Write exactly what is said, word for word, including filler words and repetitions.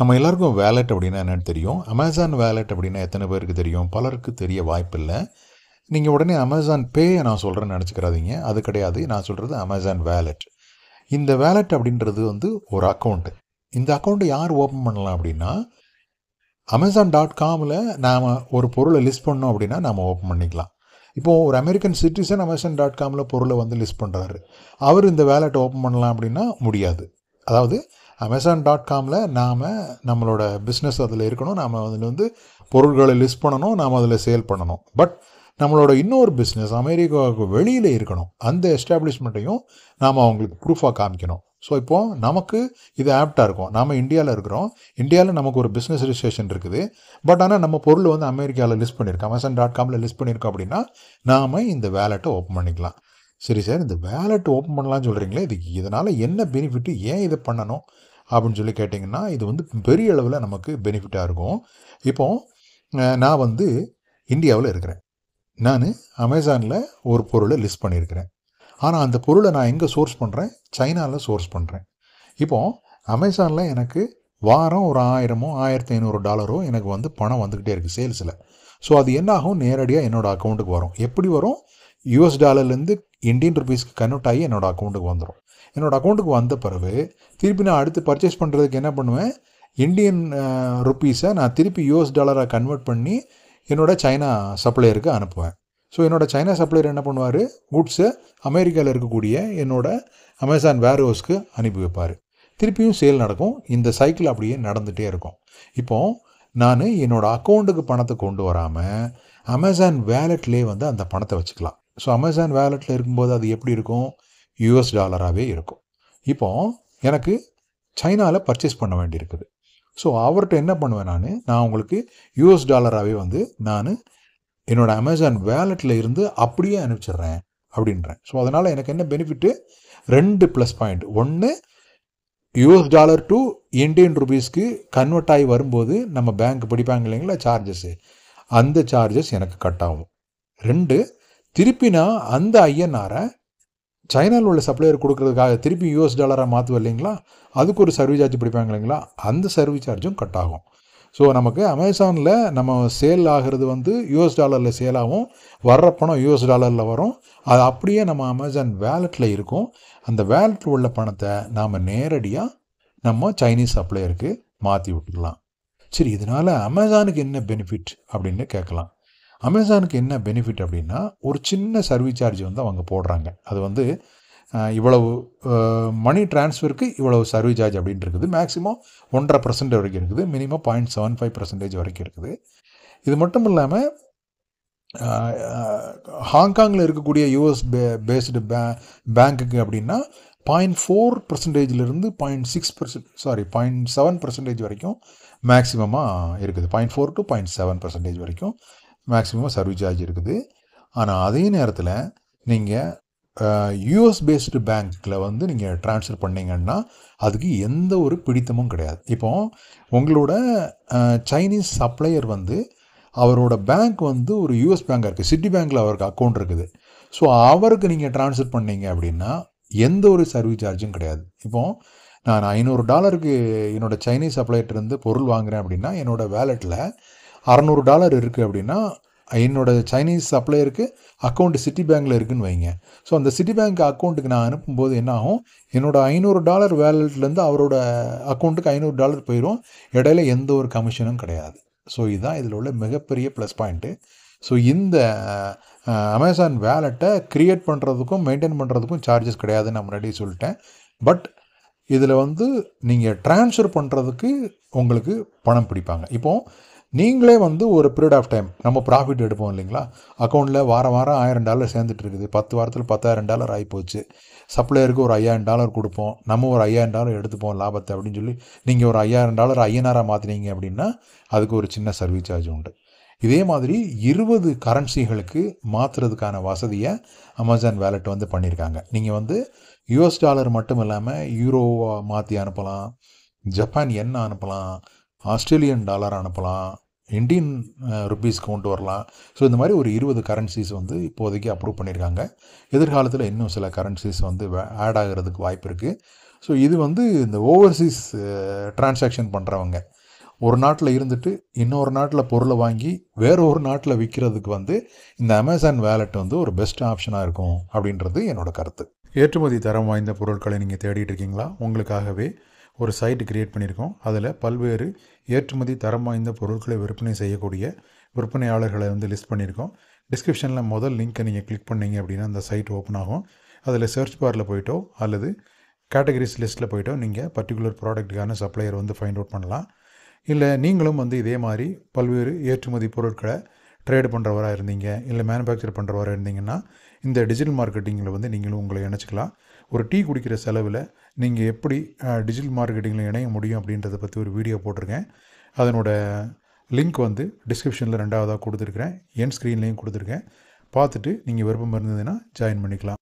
நம்ம எல்லாருக்கும் வேலெட் அப்படின்னா என்னென்னு தெரியும். அமேசான் வேலெட் அப்படின்னா எத்தனை பேருக்கு தெரியும்? பலருக்கு தெரிய வாய்ப்பில்லை. நீங்கள் உடனே அமேசான் பே நான் சொல்கிறேன்னு நினச்சிக்கிறாதீங்க, அது கிடையாது. நான் சொல்கிறது அமேசான் வேலெட். இந்த வேலெட் அப்படின்றது வந்து ஒரு அக்கௌண்ட்டு. இந்த அக்கௌண்ட்டை யார் ஓப்பன் பண்ணலாம் அப்படின்னா, அமேசான் டாட் காமில் நாம் ஒரு பொருளை லிஸ்ட் பண்ணோம் அப்படின்னா நாம் ஓப்பன் பண்ணிக்கலாம். இப்போது ஒரு அமெரிக்கன் சிட்டிசன் அமேசான் டாட் காமில் பொருளை வந்து லிஸ்ட் பண்ணுறாரு, அவர் இந்த வேலெட்டை ஓப்பன் பண்ணலாம் அப்படின்னா முடியாது. அதாவது அமேசான் டாட் காமில் நாம் நம்மளோட பிஸ்னஸ் அதில் இருக்கணும், நாம் அதில் வந்து பொருட்களை லிஸ்ட் பண்ணணும், நாம் அதில் சேல் பண்ணணும். பட் நம்மளோட இன்னொரு பிஸ்னஸ் அமெரிக்காவுக்கு வெளியில் இருக்கணும், அந்த எஸ்டாப்ளிஷ்மெண்ட்டையும் நாம் அவங்களுக்கு ப்ரூஃபாக காமிக்கணும். ஸோ இப்போது நமக்கு இது ஆப்டாக இருக்கும். நாம் இந்தியாவில் இருக்கிறோம், இந்தியாவில் நமக்கு ஒரு பிஸ்னஸ் ரிஜிஸ்ட்ரேஷன் இருக்குது. பட் ஆனால் நம்ம பொருள் வந்து அமெரிக்காவில் லிஸ்ட் பண்ணியிருக்கோம், அமேசான் டாட் காமில் லிஸ்ட் பண்ணியிருக்கோம் அப்படின்னா நாம் இந்த வேலெட்டை ஓப்பன் பண்ணிக்கலாம். சரி சார், இந்த வேலெட் ஓப்பன் பண்ணலான்னு சொல்கிறீங்களே, இதுக்கு இதனால் என்ன பெனிஃபிட்டு, ஏன் இதை பண்ணணும் அப்படின்னு சொல்லி கேட்டிங்கன்னா, இது வந்து பெரிய அளவில் நமக்கு பெனிஃபிட்டாக இருக்கும். இப்போது நான் வந்து இந்தியாவில் இருக்கிறேன், நான் அமேசானில் ஒரு பொருளை லிஸ்ட் பண்ணியிருக்கிறேன். ஆனால் அந்த பொருளை நான் எங்கே சோர்ஸ் பண்ணுறேன்? சைனாவில் சோர்ஸ் பண்ணுறேன். இப்போது அமேசானில் எனக்கு வாரம் ஒரு ஆயிரமோ ஆயிரத்தி ஐநூறு டாலரோ எனக்கு வந்து பணம் வந்துக்கிட்டே இருக்குது சேல்ஸில். ஸோ அது என்ன ஆகும்? நேரடியாக என்னோடய அக்கௌண்ட்டுக்கு வரும். எப்படி வரும்? யூஎஸ் டாலர்லேருந்து இந்தியன் ருபீஸ்க்கு கன்வெர்ட் ஆகி என்னோடய அக்கௌண்ட்டுக்கு வந்துடும். என்னோடய அக்கௌண்ட்டுக்கு வந்த பிறகு திருப்பி நான் அடுத்து பர்ச்சேஸ் பண்ணுறதுக்கு என்ன பண்ணுவேன்? இந்தியன் ருப்பீஸை நான் திருப்பி யூஎஸ் டாலராக கன்வெர்ட் பண்ணி என்னோடய சைனா சப்ளையருக்கு அனுப்புவேன். ஸோ என்னோடய சைனா சப்ளையர் என்ன பண்ணுவார்? குட்ஸை அமெரிக்காவில் இருக்கக்கூடிய என்னோடய அமேசான் வேர்ஹவுஸ்க்கு அனுப்பி வைப்பார். திருப்பியும் சேல் நடக்கும். இந்த சைக்கிள் அப்படியே நடந்துகிட்டே இருக்கும். இப்போது நான் என்னோடய அக்கௌண்ட்டுக்கு பணத்தை கொண்டு வராமல் அமேசான் வேலெட்லேயே வந்து அந்த பணத்தை வச்சுக்கலாம். ஸோ அமேசான் வேலெட்டில் இருக்கும்போது அது எப்படி இருக்கும்? யூஎஸ் டாலராகவே இருக்கும். இப்போது எனக்கு சைனாவில் பர்ச்சேஸ் பண்ண வேண்டியிருக்குது. ஸோ அவர்கிட்ட என்ன பண்ணுவேன்? நான் நான் உங்களுக்கு யூஎஸ் டாலராகவே வந்து நான் என்னோடய அமேசான் வேலெட்டில் இருந்து அப்படியே அனுப்பிச்சிட்றேன் அப்படின்றேன். ஸோ அதனால் எனக்கு என்ன பெனிஃபிட்டு? ரெண்டு ப்ளஸ் பாயிண்ட். ஒன்று, யூஎஸ் டாலர் டு இந்தியன் ருபீஸ்க்கு கன்வெர்ட் ஆகி வரும்போது நம்ம பேங்க் படிப்பாங்க இல்லைங்களா சார்ஜஸ்ஸு, அந்த சார்ஜஸ் எனக்கு கட் ஆகும். ரெண்டு, திருப்பி நான் அந்த ஐஎன்ஆரை சைனாவில் உள்ள சப்ளையர் கொடுக்குறதுக்காக திருப்பி யூஎஸ் டாலராக மாற்றுவோம் இல்லைங்களா, அதுக்கு ஒரு சர்வீஸ் சார்ஜ் பிடிப்பாங்க இல்லைங்களா, அந்த சர்வீஸ் சார்ஜும் கட் ஆகும். ஸோ நமக்கு அமேசானில் நம்ம சேல் ஆகிறது வந்து யூஎஸ் டாலரில் சேல் ஆகும், வர்ற பணம் யூஎஸ் டாலரில் வரும், அது அப்படியே நம்ம அமேசான் வேலெட்டில் இருக்கும். அந்த வேலெட்டில் உள்ள பணத்தை நாம் நேரடியாக நம்ம சைனீஸ் சப்ளையருக்கு மாற்றி விட்டுக்கலாம். சரி, இதனால் அமேசானுக்கு என்ன பெனிஃபிட் அப்படின்னு கேட்கலாம். அமேசானுக்கு என்ன பெனிஃபிட் அப்படின்னா, ஒரு சின்ன சர்வீஸ் சார்ஜ் வந்து அவங்க போடுறாங்க. அது வந்து இவ்வளவு மணி டிரான்ஸ்ஃபருக்கு இவ்வளவு சர்வீஸ் சார்ஜ் அப்படின்னு இருக்குது. மேக்ஸிமம் ஒன்றரை பர்சன்ட் வரைக்கும் இருக்குது, minimum point seven five percentage வரைக்கும் இருக்குது. இது மட்டும் இல்லாமல் ஹாங்காங்கில் இருக்கக்கூடிய யூஎஸ் பே பேஸ்டு பே பேங்க்குக்கு அப்படின்னா பாயிண்ட் ஃபோர் பர்சன்டேஜிலிருந்து point six percent sorry point seven percentage வரைக்கும் மேக்ஸிமமாக இருக்குது. Point four to point seven percentage வரைக்கும் மேக்ஸிமம் சர்வீஸ் சார்ஜ் இருக்குது. ஆனால் அதே நேரத்தில் நீங்கள் யூஎஸ் பேஸ்டு பேங்க்கில் வந்து நீங்கள் ட்ரான்ஸ்ஃபர் பண்ணிங்கன்னா அதுக்கு எந்த ஒரு பிடித்தமும் கிடையாது. இப்போது உங்களோட சைனீஸ் சப்ளையர் வந்து அவரோட பேங்க் வந்து ஒரு யூஎஸ் பேங்காக இருக்குது, சிட்டி பேங்க்கில் அவருக்கு அக்கௌண்ட் இருக்குது. ஸோ அவருக்கு நீங்கள் ட்ரான்ஸ்ஃபர் பண்ணிங்க அப்படின்னா எந்த ஒரு சர்வீஸ் சார்ஜும் கிடையாது. இப்போது நான் ஐநூறு டாலருக்கு என்னோடய சைனீஸ் சப்ளையர்கிட்டருந்து பொருள் வாங்குகிறேன் அப்படின்னா என்னோடய வேலெட்டில் அறநூறு டாலர் இருக்குது அப்படின்னா என்னோடய சைனீஸ் சப்ளையருக்கு அக்கௌண்ட்டு சிட்டி பேங்க்கில் இருக்குதுன்னு வைங்க. ஸோ அந்த சிட்டி பேங்க் அக்கௌண்ட்டுக்கு நான் அனுப்பும்போது என்ன ஆகும்? என்னோடய ஐநூறு டாலர் வேலெட்லேருந்து அவரோட அக்கௌண்ட்டுக்கு ஐநூறு டாலர் போயிடும். இடையில எந்த ஒரு கமிஷனும் கிடையாது. ஸோ இதுதான் இதில் உள்ள மிகப்பெரிய ப்ளஸ் பாயிண்ட்டு. ஸோ இந்த அமேசான் வேலெட்டை க்ரியேட் பண்ணுறதுக்கும் மெயின்டைன் பண்ணுறதுக்கும் சார்ஜஸ் கிடையாதுன்னு நான் முன்னாடி சொல்லிட்டேன். பட் இதில் வந்து நீங்கள் ட்ரான்ஸ்ஃபர் பண்ணுறதுக்கு உங்களுக்கு பணம் பிடிப்பாங்க. இப்போது நீங்களே வந்து ஒரு பீரியட் ஆஃப் டைம் நம்ம ப்ராஃபிட் எடுப்போம் இல்லைங்களா, அக்கௌண்ட்டில் வாரம் வாரம் ஆயிரம் டாலர் சேர்ந்துட்டு இருக்குது, பத்து வாரத்தில் பத்தாயிரம் டாலர் ஆகிப்போச்சு, சப்ளையருக்கு ஒரு ஐயாயிரம் டாலர் கொடுப்போம், நம்ம ஒரு ஐயாயிரம் டாலர் எடுத்துப்போம் லாபத்தை அப்படின்னு சொல்லி நீங்கள் ஒரு ஐயாயிரம் டாலர் ஐயனாராக மாற்றினீங்க அப்படின்னா அதுக்கு ஒரு சின்ன சர்வீஸ் சார்ஜ் உண்டு. இதே மாதிரி இருபது கரன்சிகளுக்கு மாற்றுறதுக்கான வசதியை அமேசான் வேலெட் வந்து பண்ணியிருக்காங்க. நீங்கள் வந்து யூஎஸ் டாலர் மட்டும் இல்லாமல் யூரோவாக மாற்றி அனுப்பலாம், ஜப்பான் யென் அனுப்பலாம், ஆஸ்திரேலியன் டாலர் அனுப்பலாம், இந்தியன் ருபீஸ்க்கு கொண்டு வரலாம். ஸோ இந்த மாதிரி ஒரு இருபது கரன்சிஸ் வந்து இப்போதைக்கு அப்ரூவ் பண்ணியிருக்காங்க. எதிர்காலத்தில் இன்னும் சில கரன்சிஸ் வந்து ஆட் ஆகிறதுக்கு வாய்ப்பு இருக்குது. ஸோ இது வந்து இந்த ஓவர்சீஸ் டிரான்சாக்ஷன் பண்ணுறவங்க ஒரு நாட்டில் இருந்துட்டு இன்னொரு நாட்டில் பொருளை வாங்கி வேறு ஒரு நாட்டில் விற்கிறதுக்கு வந்து இந்த அமேசான் வாலெட் வந்து ஒரு பெஸ்ட் ஆப்ஷனாக இருக்கும் அப்படின்றது என்னோடய கருத்து. ஏற்றுமதி தரம் வாய்ந்த பொருட்களை நீங்கள் தேடிட்டு இருக்கீங்களா? உங்களுக்காகவே ஒரு சைட் கிரியேட் பண்ணியிருக்கோம். அதில் பல்வேறு ஏற்றுமதி தரம் வாய்ந்த பொருட்களை விற்பனை செய்யக்கூடிய விற்பனையாளர்களை வந்து லிஸ்ட் பண்ணியிருக்கோம். டிஸ்கிரிப்ஷனில் முதல் லிங்க்கை நீங்கள் கிளிக் பண்ணிங்க அப்படின்னா அந்த சைட் ஓப்பன் ஆகும். அதில் சர்ச் பாரில் போய்ட்டோ அல்லது கேட்டகரிஸ் லிஸ்ட்டில் போய்ட்டோ நீங்கள் பர்டிகுலர் ப்ராடக்ட்டுக்கான சப்ளையர் வந்து ஃபைண்ட் அவுட் பண்ணலாம். இல்லை நீங்களும் வந்து இதே மாதிரி பல்வேறு ஏற்றுமதி பொருட்களை ட்ரேட் பண்ணுறவராக இருந்தீங்க, இல்லை மேனுஃபேக்சர் பண்ணுறவராக இருந்தீங்கன்னா இந்த டிஜிட்டல் மார்க்கெட்டிங்கில் வந்து நீங்களும் உங்களை இணைச்சிக்கலாம். ஒரு டீ குடிக்கிற செலவில் நீங்கள் எப்படி டிஜிட்டல் மார்க்கெட்டிங்கில் இணைய முடியும் அப்படின்றத பற்றி ஒரு வீடியோ போட்டிருக்கேன். அதனோட லிங்க் வந்து டிஸ்கிரிப்ஷனில் ரெண்டாவதாக கொடுத்துருக்கேன், என் ஸ்க்ரீன்லேயும் கொடுத்துருக்கேன். பார்த்துட்டு நீங்கள் விருப்பம் இருந்ததுன்னா ஜாயின் பண்ணிக்கலாம்.